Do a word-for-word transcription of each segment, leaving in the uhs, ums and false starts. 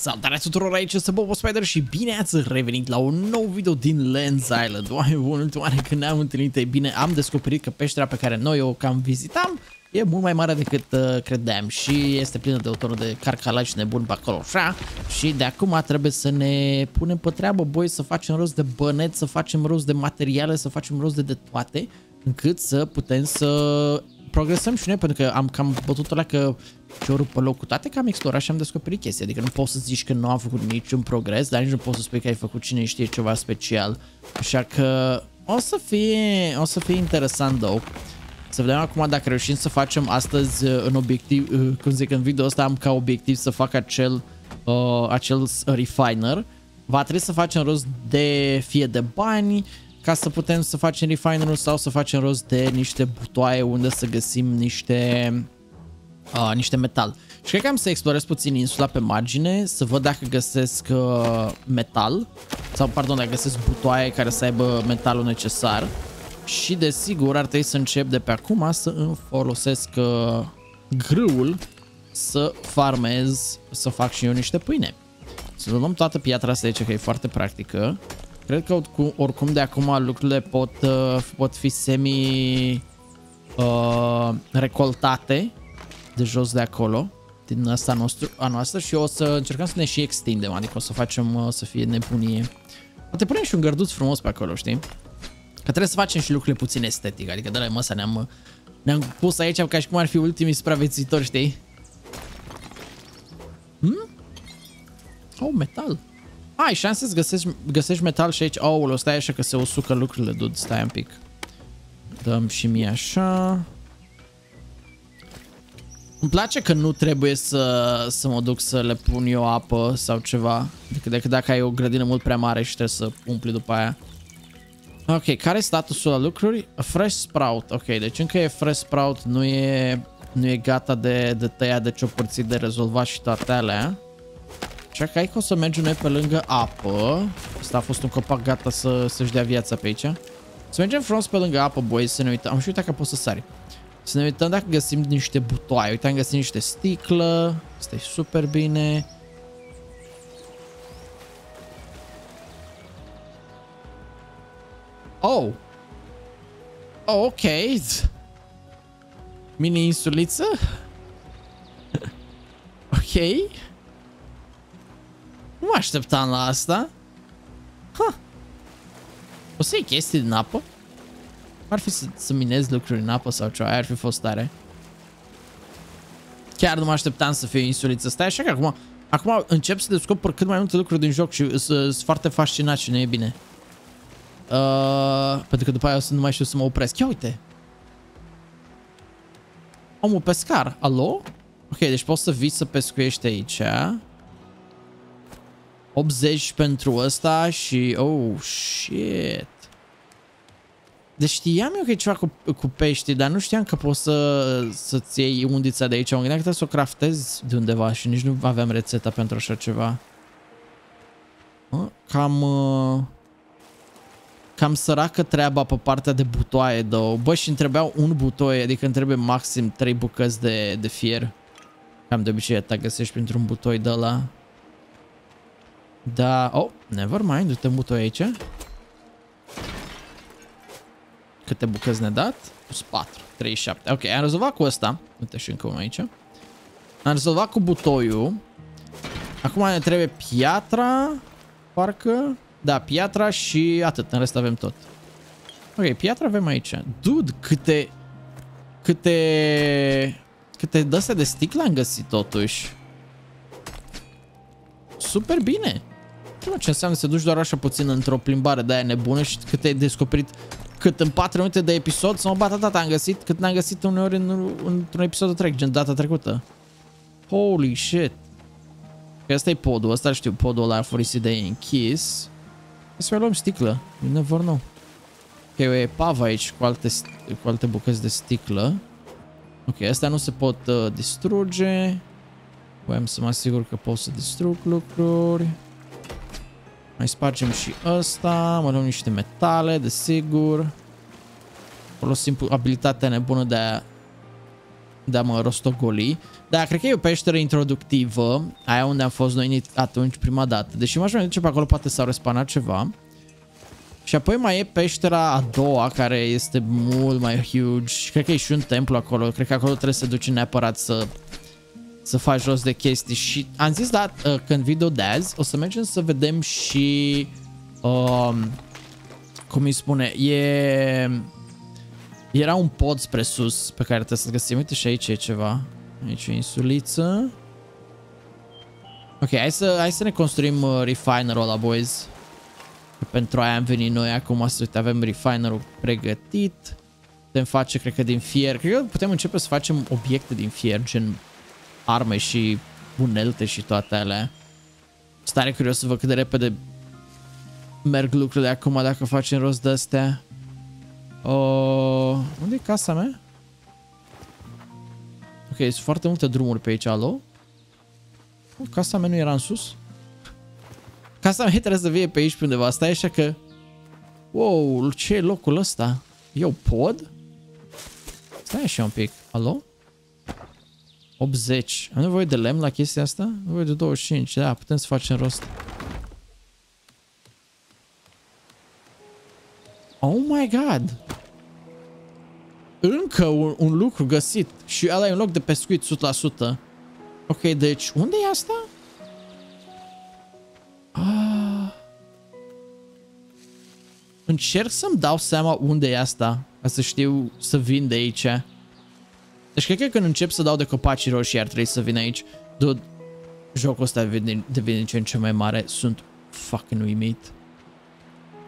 Salutare tuturor, aici este Bobo Spider și bine ați revenit la un nou video din Len's Island. În ultima oară când ne-am întâlnit, e bine, am descoperit că peștera pe care noi o cam vizitam e mult mai mare decât uh, credeam și este plină de o tonă de carcalaci nebuni pe acolo, așa. Și de acum trebuie să ne punem pe treabă, boi, să facem rost de băneți, să facem rost de materiale, să facem rost de, de toate, încât să putem să progresăm și noi, pentru că am cam bătut alea că ciorul pe loc, cu toate că am explorat și am descoperit chestii. Adică nu poți să zici că nu am făcut niciun progres, dar nici nu poți să spui că ai făcut cine știe ceva special. Așa că o să fie, o să fie interesant, două. Să vedem acum dacă reușim să facem astăzi în obiectiv, cum zic, în video ăsta am ca obiectiv să fac acel, uh, acel refiner. Va trebui să facem rost de fie de bani, ca să putem să facem refinerul, sau să facem rost de niște butoaie unde să găsim niște, uh, niște metal. Și cred că am să explorez puțin insula pe margine, să văd dacă găsesc uh, metal, sau pardon, dacă găsesc butoaie care să aibă metalul necesar. Și desigur ar trebui să încep de pe acum să îmi folosesc uh, grâul să farmez, să fac și eu niște pâine. Să luăm toată piatra asta aici, că e foarte practică. Cred că oricum de acum lucrurile pot, uh, pot fi semi uh, recoltate de jos de acolo, din asta nostru, a noastră, și o să încercăm să ne și extindem, adică o să facem uh, să fie nebunie. Poate punem și un gărduț frumos pe acolo, știi? Că trebuie să facem și lucrurile puțin estetic, adică de la măsa ne-am ne-am pus aici ca și cum ar fi ultimii supraviețuitori, știi? Hmm? Oh, metal! Ai șanse să găsești, găsești metal și aici. Aolo, stai așa că se usucă lucrurile, dude, stai un pic. Dăm și mie așa. Îmi place că nu trebuie să, să mă duc să le pun eu apă sau ceva, decât, decât dacă ai o grădină mult prea mare și trebuie să umpli după aia. Ok, care e statusul la lucruri? Fresh sprout, ok, deci încă e fresh sprout, nu e, nu e gata de, de tăiat, de ciopărțit, de rezolvat și toate alea. Așa că hai că o să mergem noi pe lângă apă. Asta a fost un copac gata să, să-și dea viața pe aici. Să mergem frumos pe lângă apă, boi, să ne uităm. Am și uitat că pot să sari. Să ne uităm dacă găsim niște butoaie. Uite, am găsit niște sticlă. Asta e super bine. Oh! Oh, ok! Mini-insuliță? Ok! Nu mă așteptam la asta. Huh. O să iei chestii din apă? Ar fi să, să minez lucruri în apă sau ceva, ar fi fost tare. Chiar nu mă așteptam să fie o insuliță. Stai așa că acum, acum încep să descoper cât mai multe lucruri din joc și sunt foarte fascinat și nu e bine. Uh, pentru că după aia o să nu mai știu să mă opresc. Ia uite! Omul pescar, alo? Ok, deci poți să vii să pescuiești aici. optzeci pentru ăsta și... oh, shit! Deci știam eu că e ceva cu, cu pești, dar nu știam că poți să, să-ți iei undița de aici. Mă gândeam că trebuie să o craftez de undeva și nici nu aveam rețeta pentru așa ceva. Uh, cam... Uh... Cam săracă treaba pe partea de butoaie, două. Bă, și îmi trebuiau un butoie, adică îmi trebuie maxim trei bucăți de, de fier. Cam de obicei ta găsești printr-un butoi de ăla. Da, oh, never mind, du-te în butoi aici. Câte bucăți ne-a dat? Plus patru, treizeci și șapte. Ok, am rezolvat cu ăsta. Uite și încă unul aici. Am rezolvat cu butoiul. Acum ne trebuie piatra, parcă... da, piatra și atât, în rest avem tot. Ok, piatra avem aici. Dude, câte... Câte... Câte d-astea de sticlă am găsit totuși. Super bine. Nu ce înseamnă să duci doar așa puțin într-o plimbare de aia nebună și cât ai descoperit. Cât în patru minute de episod să mă bată data am găsit, cât n-am găsit uneori în, într-un episod întreg, gen data trecută. Holy shit. Că ăsta e podul, ăsta știu, podul ăla a furisit de închis. Să mai luăm sticlă, you never know. Ok, e pavă aici cu alte, cu alte bucăți de sticlă. Ok, astea nu se pot uh, distruge. Voiam să mă asigur că pot să distrug lucruri. Mai spargem și ăsta, mai luăm niște metale, desigur. Folosim abilitatea nebună de a, de a mă rostogoli. Da, cred că e o peșteră introductivă, aia unde am fost noi atunci prima dată. Deși m-aș mai duce pe acolo, poate s-au respawnat ceva. Și apoi mai e peștera a doua, care este mult mai huge. Cred că e și un templu acolo. Cred că acolo trebuie să duci neapărat să, să faci jos de chestii. Și am zis, da, când video de azi, o să mergem să vedem și... Um, cum îi spune? E... Era un pod spre sus pe care trebuie să-l găsim. Uite și aici e ceva. Aici e o insuliță. Ok, hai să, hai să ne construim uh, refinerul ăla, boys. Pentru aia am venit noi acum, să uite, avem refinerul pregătit. Putem face, cred că, din fier. Cred că putem începe să facem obiecte din fier, gen arme și unelte și toate alea. Sunt tare curios să văd cât de repede merg lucrurile acum, dacă facem rost de astea. Uh, unde e casa mea? Ok, sunt foarte multe drumuri pe aici, alo? Uh, casa mea nu era în sus? Casa mea trebuie să vie pe aici pe undeva, asta e așa că... Wow, ce e locul ăsta? Eu pod? Stai așa un pic, alo? optzeci, am nevoie de lemn la chestia asta? Am nevoie de douăzeci și cinci, da, putem să facem rost. Oh my god! Încă un, un lucru găsit și ăla e un loc de pescuit o sută la sută. Ok, deci unde e asta? Ah. Încerc să-mi dau seama unde e asta, ca să știu să vin de aici. Deci cred că când încep să dau de copacii roșii ar trebui să vin aici. Dude, jocul ăsta devine, devine din ce în ce mai mare. Sunt fucking uimit.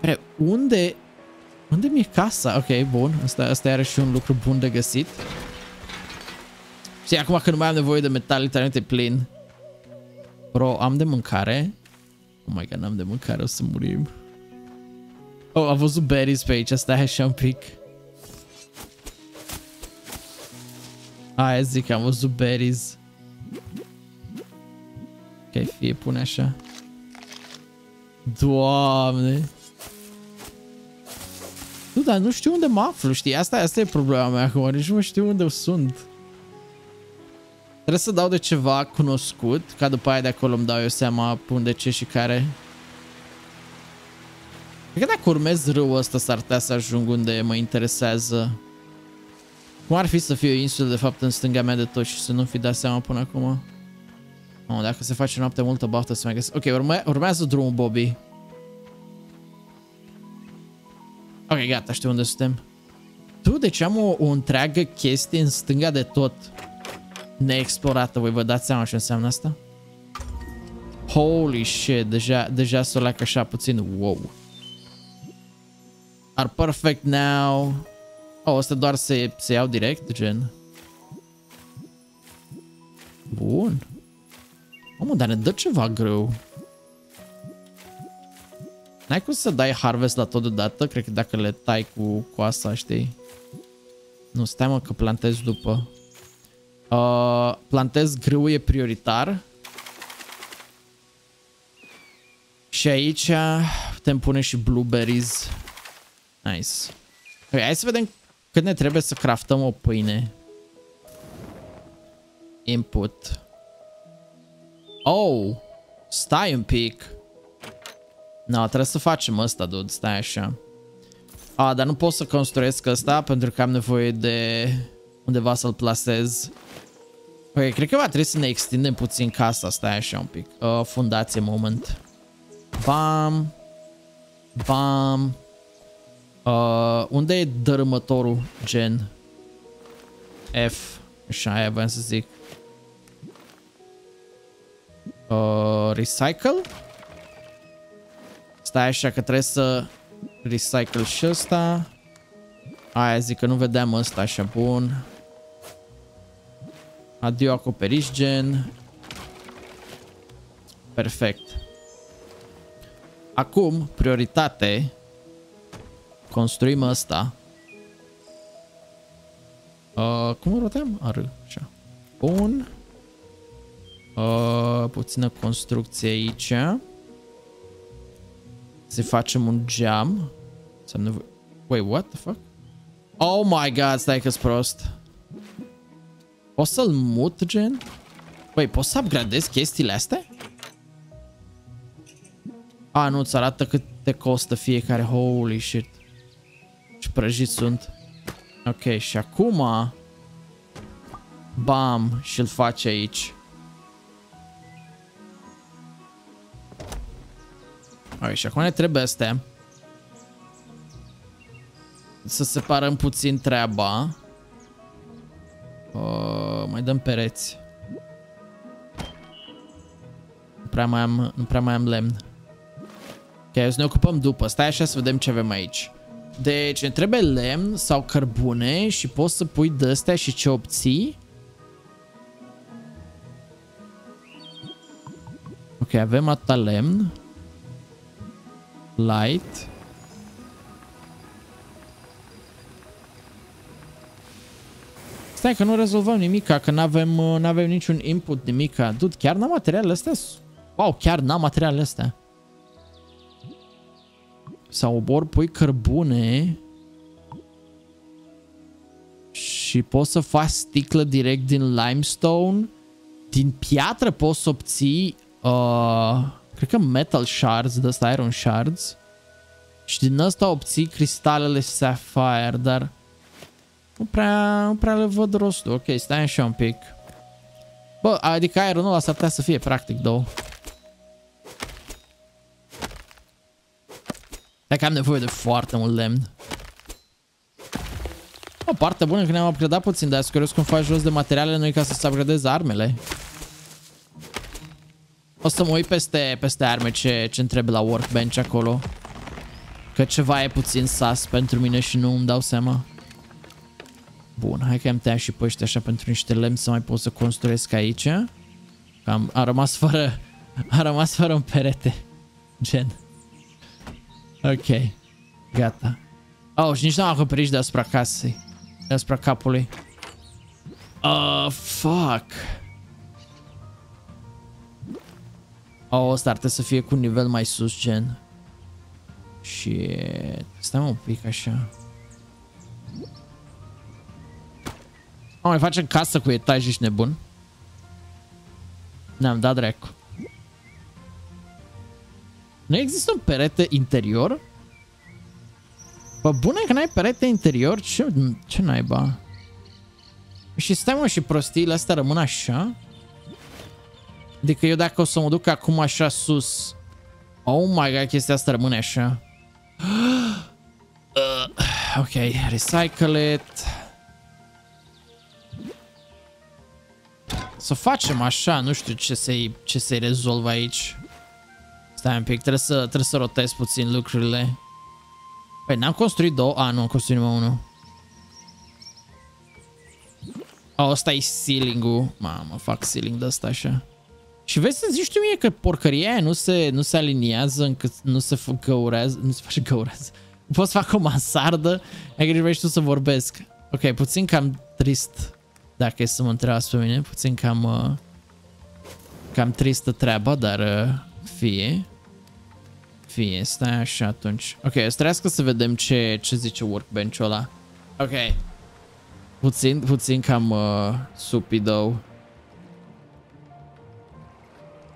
Pre, unde... Unde mi-e casa? Ok, bun. Asta, asta e și un lucru bun de găsit. Și acum că nu mai am nevoie de metal, literalmente e plin. Bro, am de mâncare. Oh my god, n-am de mâncare, o să murim. Oh, am văzut berries pe aici, stai așa un pic. Aia zic, am văzut berries. Ok, fie pune așa. Doamne. Nu, dar nu știu unde mă aflu, știi? Asta, asta e problema mea acum, nici nu știu unde sunt. Trebuie să dau de ceva cunoscut, ca după aia de acolo îmi dau eu seama unde, ce și care. Cred că dacă urmez râul ăsta s-ar putea să ajung unde mă interesează. Cum ar fi să fie o insulă de fapt în stânga mea de tot și să nu fi dat seama până acum? Oh, dacă se face noapte multă baftă să mai găsesc. Ok, urme urmează drumul, Bobby. Ok, gata, știu unde suntem. Tu, deci am o, o întreagă chestie în stânga de tot neexplorată. Voi vă dați seama ce înseamnă asta? Holy shit, deja, deja s-o leacă așa puțin. Wow. Are perfect now. Oh, asta doar se, se iau direct, gen. Bun. Omă, dar ne dă ceva greu. N-ai cum să dai harvest la tot deodată? Cred că dacă le tai cu coasa, știi? Nu, stai mă că plantez după. Uh, plantez grâu e prioritar. Și aici putem pune și blueberries. Nice. Ok, hai să vedem cât ne trebuie să craftăm o pâine. Input. Oh! Stai un pic. No, trebuie să facem asta, dude, stai așa. Ah, dar nu pot să construiesc asta pentru că am nevoie de undeva să-l plasez. Ok, cred că va trebui să ne extindem puțin casa, stai așa un pic. Uh, fundație, moment. Bam. Bam. Uh, unde e dărâmătorul, gen? F. Așa, aia voiam să zic. Uh, recycle? Stai așa că trebuie să recycle și ăsta. Aia zic că nu vedeam ăsta, așa, bun. Adio acoperiș, gen. Perfect. Acum, prioritate. Construim ăsta. Uh, cum îl roteam? Ar, așa. Bun. Uh, puțină construcție aici. Să facem un geam. Wait, what the fuck? Oh my god, stai că-s prost. Pot să-l mut, gen? Băi, pot să upgradez chestiile astea? A, nu, ți arată cât te costă fiecare. Holy shit. Ce prăjiți sunt. Ok, și acum... Bam, și-l face aici. Ok, și acum ne trebuie astea. Să separăm puțin treaba. Uh, mai dăm pereți. Nu prea mai am, nu prea mai am lemn. Ok, o să ne ocupăm după. Stai așa să vedem ce avem aici. Deci ne trebuie lemn sau cărbune și poți să pui de-astea și ce obții. Ok, avem atâta lemn. Light. Stai că nu rezolvăm nimica, că n-avem n-avem niciun input nimica. Dude, chiar n-am materialele astea? Wow, chiar n-am materialele astea. Sau obor pui cărbune și poți să faci sticlă direct din limestone. Din piatră poți să obții uh, cred că metal shards, de asta iron shards. Și din asta obții cristalele sapphire, dar nu prea, nu prea le văd rostul. Ok, stai așa un pic. Bă, adică ironul ăsta ar putea să fie practic două. Dacă am nevoie de foarte mult lemn. O parte bună că ne-am upgradat puțin, dar sunt curios cum faci jos de materialele noi ca să-ți upgradezi armele. O să mă uit peste, peste arme ce ce-mi trebuie la workbench acolo. Că ceva e puțin sas pentru mine și nu îmi dau seama. Bun, hai că am tăiat și pe ăștia așa pentru niște lemn să mai pot să construiesc aici. Am, am rămas fără, am rămas fără un perete. Gen. Ok, gata. Oh, și nici n-am acoperit și deasupra casei. Deasupra capului. Uh, fuck. Oh, ăsta ar trebui să fie cu un nivel mai sus, gen. Și... stai un pic așa. Oh, mai facem casă cu etaj, ești nebun. Ne-am dat dracu. Nu există un perete interior? Bă, bune că n-ai perete interior? Ce, ce naiba? Și stai mă, și prostiile astea rămân așa? Adică eu dacă o să mă duc acum așa sus... Oh my god, chestia asta rămâne așa. uh, ok, recycle it. Să facem așa, nu știu ce să-i ce să-i rezolv aici. Stai un pic, trebuie să, trebuie să rotez puțin lucrurile. Păi n-am construit două, a nu, am construit numai unul. A, ăsta e ceiling-ul. Mamă, fac ceiling de asta așa. Și vezi să zici tu mie că porcăria aia nu se, nu se aliniază, încât nu se găurează, nu se face găurează. Poți să fac o mansardă, ai grijă vrei și tu să vorbesc. Ok, puțin cam trist. Dacă e să mă întrebați pe mine, puțin cam, uh, cam tristă treaba, dar uh, fie, fie, stai așa atunci. Ok, o să trească să vedem ce, ce zice workbench-ul ăla. Ok, puțin, puțin cam uh, supi-dou.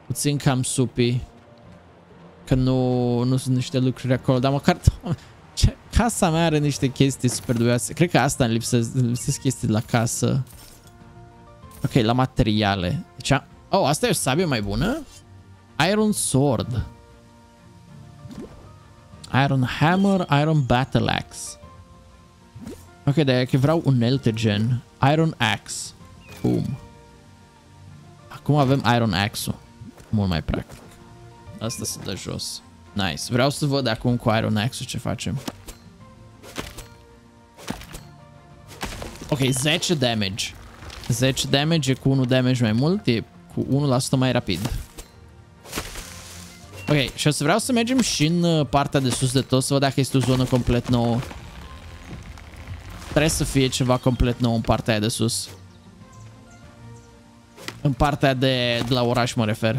Puțin cam supi, că nu, nu sunt niște lucruri acolo, dar măcar... Ce? Casa mea are niște chestii super dubioase. Cred că asta îmi lipsesc, lipsesc chestii la casă. Ok, la materiale. Deci a... Oh, asta e o sabie mai bună? Iron Sword. Iron Hammer, Iron Battle Axe. Ok, dar că vreau unelte gen. Iron Axe. Boom. Acum avem Iron Axe-ul. Mult mai practic. Asta se dă jos. Nice. Vreau să văd acum cu Iron Axe-ul ce facem. Ok, zece damage. zece damage e cu unu damage mai mult, e cu unu la sută mai rapid. Ok, și o să vreau să mergem și în partea de sus de tot, să văd dacă este o zonă complet nouă. Trebuie să fie ceva complet nou în partea aia de sus. În partea de, de la oraș mă refer.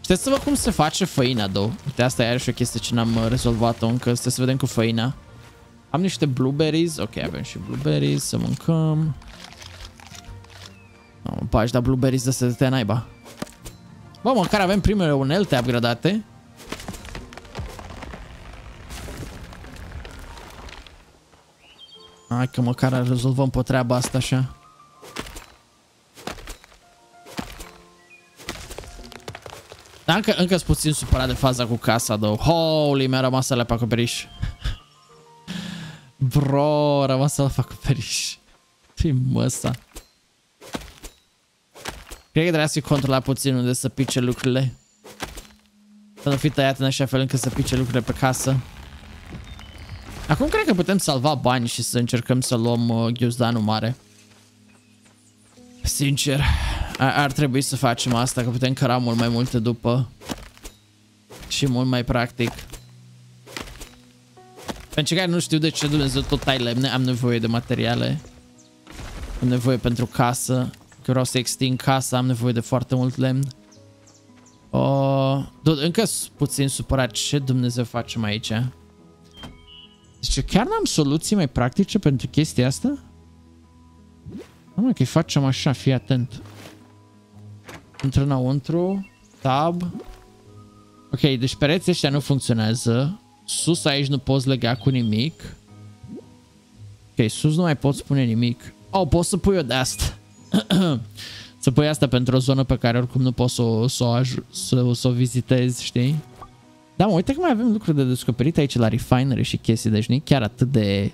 Trebuie să văd cum se face făina, două. Uite, asta e iarăși o chestie ce n-am rezolvat-o încă. Trebuie să vedem cu făina. Am niște blueberries. Ok, avem și blueberries. Să mâncăm. Am pași, dar blueberries de-astea de te naiba. Bă, măcar avem primele unelte upgradate. Hai că măcar rezolvăm pe treaba asta așa. Dar încă, încă sunt puțin supărat de faza cu casa, though. Holy, mi-a rămas alea pe acoperiș. Bro, rămas alea pe acoperiș. Fii măsa. Cred că trebuie să-i controla puțin unde să pice lucrurile. Să nu fi tăiat în așa fel încât să pice lucrurile pe casă. Acum cred că putem salva bani și să încercăm să luăm uh, ghiozdanul mare. Sincer, ar, ar trebui să facem asta, că putem căra mult mai multe după. Și mult mai practic. Pentru care nu știu de ce Dumnezeu tot tai lemne, am nevoie de materiale. Am nevoie pentru casă. Că vreau să extind casa, am nevoie de foarte mult lemn. Uh, încă puțin supărat ce Dumnezeu facem aici. Zice, chiar n-am soluții mai practice pentru chestia asta? Nu, mă, că-i facem așa, fii atent. Intră înăuntru, tab. Ok, deci pereții ăștia nu funcționează. Sus aici nu poți lega cu nimic. Ok, sus nu mai poți pune nimic. Oh, poți să pui-o de asta. Să pui asta pentru o zonă pe care oricum nu poți să o vizitezi, știi? Da, mă, uite că mai avem lucruri de descoperit aici la refinery și chestii, deci nu e chiar atât de...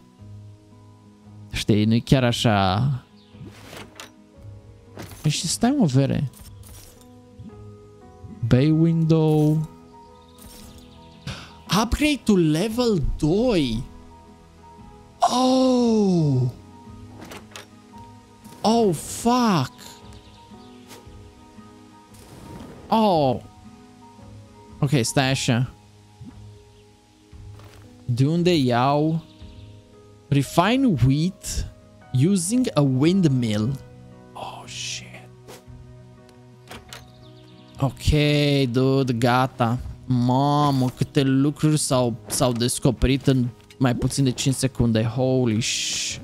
Știi, nu e chiar așa... Și stai, mă, vere. Bay window... Upgrade to level doi! Oh! Oh, fuck! Oh! Ok, stai așa. De unde iau? Refine wheat using a windmill. Oh, shit. Ok, dude, gata. Mamă, câte lucruri s-au descoperit în mai puțin de cinci secunde. Holy shit.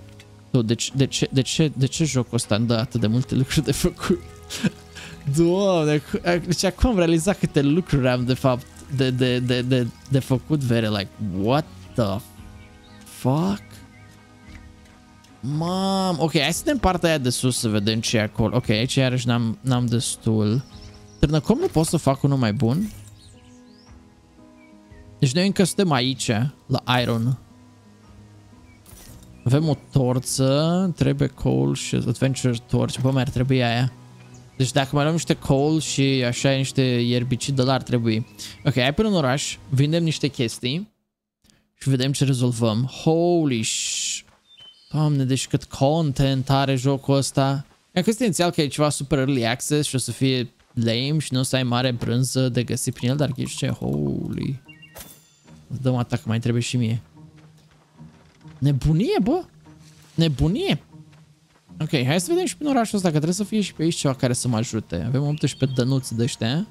De ce, de, ce, de, ce, de ce jocul ăsta îmi dă atât de multe lucruri de făcut? Doamne, deci acum am realizat câte lucruri am de fapt de, de, de, de, de făcut, vere, like, what the fuck? Mam, ok, hai să vedem partea aia de sus să vedem ce e acolo. Ok, aici iarăși n-am destul. Târnăcom nu pot să fac unul mai bun? Deci noi încă suntem aici, la Iron. Avem o torță, trebuie coal și adventure torch, bă, mi-ar trebui aia. Deci dacă mai luăm niște coal și așa niște ierbicid de la ar trebui. Ok, hai până în oraș, vindem niște chestii și vedem ce rezolvăm. Holy sh... Doamne, deci cât content are jocul ăsta. E că este inițial că e ceva super early access și o să fie lame și nu o să ai mare brânză de găsit prin el, dar ghici ce, holy... Dă-mi atac, mai trebuie și mie. Nebunie, bă! Nebunie! Ok, hai să vedem și prin orașul ăsta, că trebuie să fie și pe aici ceva care să mă ajute. Avem optsprezece dănuți de ăștia.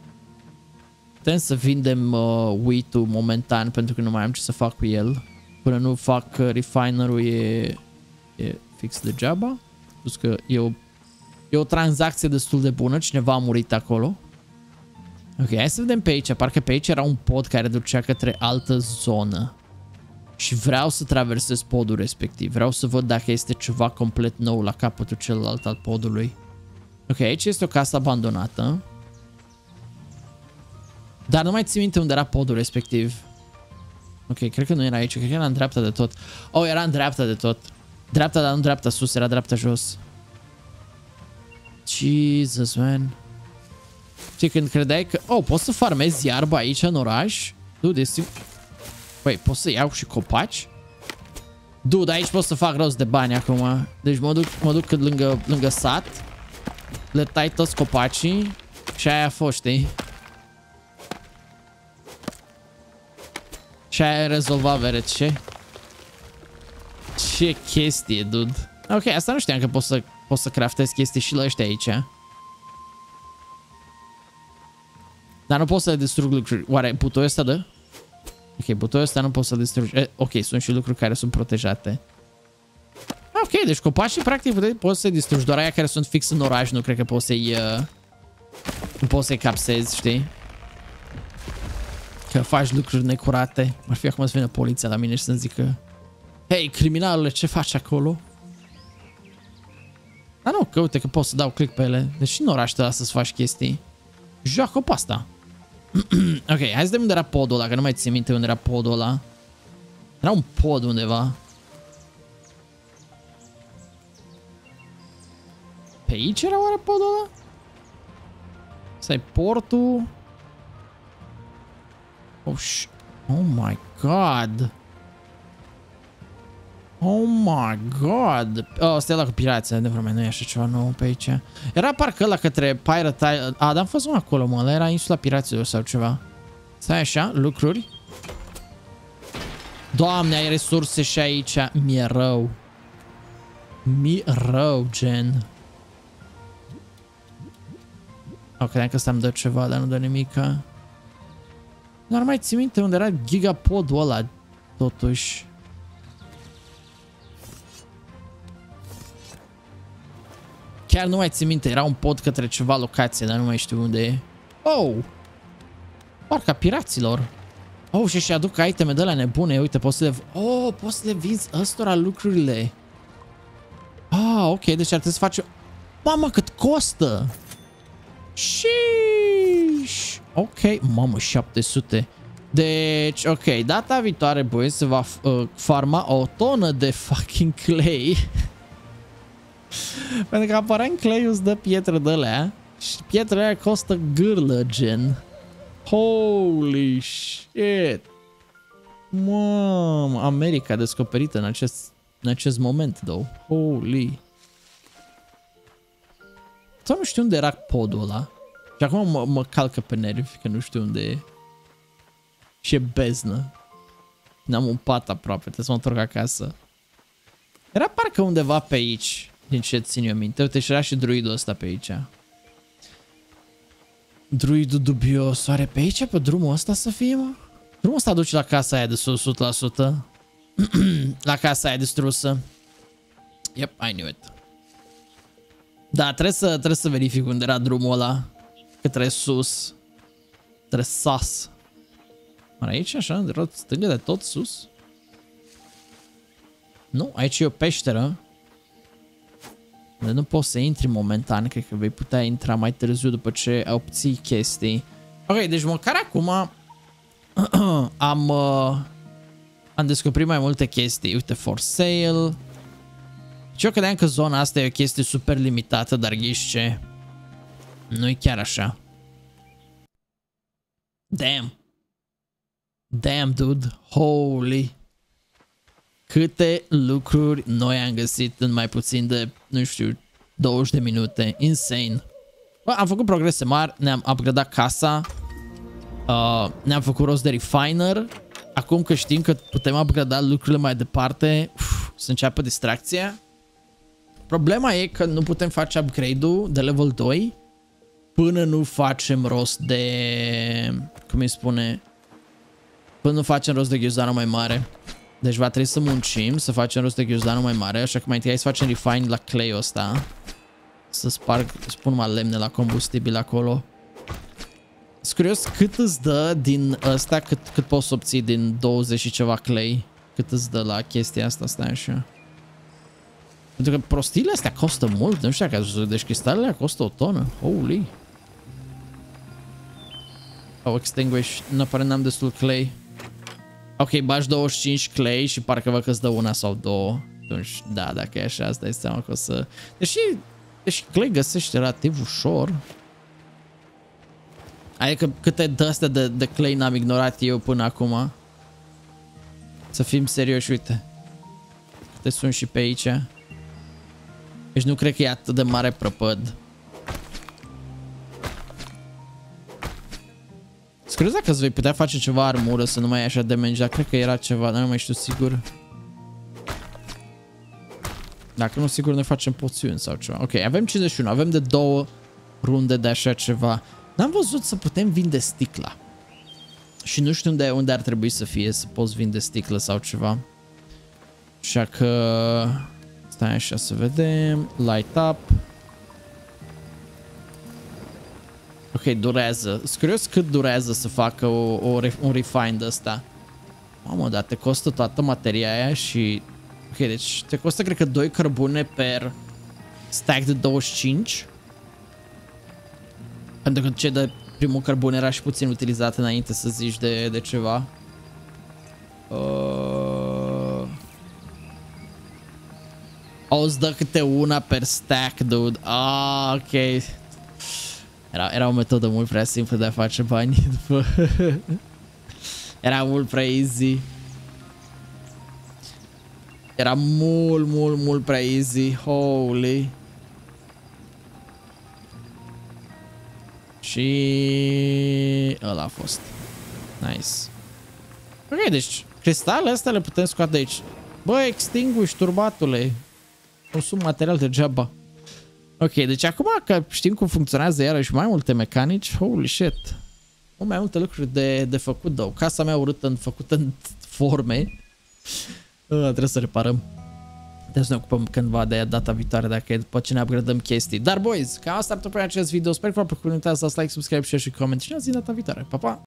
Putem să vindem uh, wheat-ul momentan, pentru că nu mai am ce să fac cu el. Până nu fac uh, refinerul e, e fix degeaba. Plus că e o, e o tranzacție destul de bună, cineva a murit acolo. Ok, hai să vedem pe aici, parcă pe aici era un pod care ducea către altă zonă. Și vreau să traversez podul respectiv. Vreau să văd dacă este ceva complet nou la capătul celălalt al podului. Ok, aici este o casă abandonată. Dar nu mai țin minte unde era podul respectiv. Ok, cred că nu era aici. Cred că era în dreapta de tot. Oh, era în dreapta de tot. Dreapta, dar nu dreapta sus, era dreapta jos. Jesus, man. Știi, când credeai că... Oh, poți să farmezi iarba aici în oraș? Dude, este... Păi, pot să iau și copaci? Dude, aici pot să fac rost de bani acum. Deci mă duc, mă duc lângă, lângă sat. Le tai toți copacii. Și aia a fost, știi? Și aia a rezolvat, vere, ce? Ce chestie, dude. Ok, asta nu știam că pot să, pot să craftez chestii și la ăștia aici. Dar nu pot să le distrug lucruri. Oare butoiul ăsta dă? Ok, butoiul ăsta nu pot să-l distrugi. Eh, ok, sunt și lucruri care sunt protejate. Ah, ok, deci copașii practic poți să-i distrugi. Doar aia care sunt fix în oraș, nu cred că poți să-i... Uh, nu poți să-i capsezi, știi? Că faci lucruri necurate. Ar fi acum să vină poliția la mine și să-mi zică... Hei, criminalule, ce faci acolo? A, nu, că uite că pot să dau click pe ele. Deci nu oraș te lasă să faci chestii. Joacă-o pe asta. Ok, hai să vedem unde era podul ăla, că nu mai țin minte unde era podul ăla. Era un pod undeva. Pe aici era oare podul ăla? Asta e portul. Oh, sh oh my god. Oh my god. Oh, asta e ăla cu pirații, de vreme, nu e așa ceva nou pe aici. Era parcă ăla către Pirate Island. A, dar am fost acolo, mă, ăla era insula piraților sau ceva. Stai așa, lucruri. Doamne, ai resurse și aici. Mi-e rău. Mi-e rău, gen. Ok, credeam că ăsta îmi dă ceva, dar nu dă nimica. Dar mai ții minte unde era gigapodul ăla, totuși. Chiar nu mai țin minte, era un pod către ceva locație, dar nu mai știu unde e. Oh! Parca piraților. Oh, și și aduc iteme de alea nebune. Uite, poți să le... Oh, poți să le vinzi ăstora lucrurile. Ah, ok, deci ar trebui să faci... Mamă, cât costă! Sheesh! Ok, mamă, șapte sute. Deci, ok, data viitoare, băi, se va uh, farma o tonă de fucking clay. Pentru că aparent Clay îți dă pietre de alea și pietrele aia costă gârlă, gen. Holy shit. Mamă, America descoperită în acest, în acest moment, though. Holy. Sau nu știu unde era podul ăla. Și acum mă, mă calcă pe nervi, că nu știu unde e. Și e beznă. N-am un pat aproape, trebuie să mă întorc acasă. Era parcă undeva pe aici. Din ce țin eu minte. Uite, și era și druidul ăsta pe aici. Druidul dubios. Oare pe aici, pe drumul ăsta să fie, mă? Drumul ăsta duce la casa aia de sus, o sută la sută. La casa aia distrusă. Yep, I knew it. Da, trebuie să, trebuie să verific unde era drumul ăla. Către sus. Către sas. Oare aici, așa, de rot stângă de tot sus? Nu, aici e o peșteră. Nu poți să intri momentan, cred că vei putea intra mai târziu după ce obții chestii. Ok, deci măcar acum am, uh, am descoperit mai multe chestii. Uite, for sale. Și eu credeam că zona asta e o chestie super limitată, dar ghiși ce? Nu-i chiar așa. Damn. Damn, dude. Holy. Câte lucruri noi am găsit în mai puțin de, nu știu, douăzeci de minute. Insane. Bă, am făcut progrese mari, ne-am upgradat casa, uh, ne-am făcut rost de refiner. Acum că știm că putem upgrada lucrurile mai departe, uf, să înceapă distracția. Problema e că nu putem face upgrade-ul de level doi până nu facem rost de, cum îi spune, până nu facem rost de ghiozdanul mai mare. Deci va trebui să muncim, să facem rost de ghiozdanul mai mare, așa că mai întâi hai să facem refine la clay-ul ăsta. Să sparg, să pun mai lemne la combustibil acolo. Sunt curios cât îți dă din ăsta, cât, cât poți să obții din douăzeci și ceva clay. Cât îți dă la chestia asta, stai așa. Pentru că prostiile astea costă mult, nu știu dacă, deci cristalele costă o tonă. Holy. Oh, extinguish, nu apare, n-am destul clay. Ok, bagi douăzeci și cinci clay și parcă vă că-ți dă una sau două. Atunci, da, dacă e așa, îți dai seama că o să... Deși, deși clay găsești relativ ușor. Adică câte dăste de, de clay n-am ignorat eu până acum. Să fim serioși, uite. Câte sunt și pe aici. Deci nu cred că e atât de mare prăpăd. Crezi dacă îți vei putea face ceva armură să nu mai e așa damage, dar cred că era ceva, dar nu mai știu sigur. Dacă nu sigur, noi facem poțiuni sau ceva. Ok, avem cincizeci și unu, avem de două runde de așa ceva. N-am văzut să putem vinde sticla. Și nu știu unde, unde ar trebui să fie, să poți vinde sticlă sau ceva. Așa că... Stai așa să vedem. Light up. Ok, durează. Sunt curios cât durează să facă o, o, un refine de ăsta. Mamă, dar te costă toată materia aia și... Ok, deci te costă cred că doi cărbune per stack de douăzeci și cinci. Pentru că ce de primul cărbune era și puțin utilizat înainte să zici de, de ceva. Uh... O, îți dă câte una per stack, dude. Ah, ok. Era, era o metodă mult prea simplă de a face bani. După. Era mult prea easy. Era mult, mult, mult prea easy. Holy. Și... ăla a fost. Nice. Ok, deci cristalele astea le putem scoate de aici. Bă, extinguiși, turbatule. Consum material degeaba. Ok, deci acum că știm cum funcționează iarăși mai multe mecanici. Holy shit. O, mai multe lucruri de, de făcut, dau. Casa mea urâtă, în, făcută în forme. Uh, trebuie să reparăm. Trebuie să ne ocupăm cândva de data viitoare, dacă e după ce ne upgradăm chestii. Dar, boys, cam asta ar trebui acest video. Sper că v-a plăcut. Uitați să dați like, subscribe, share și coment. Și ne auzim data viitoare. Pa, pa!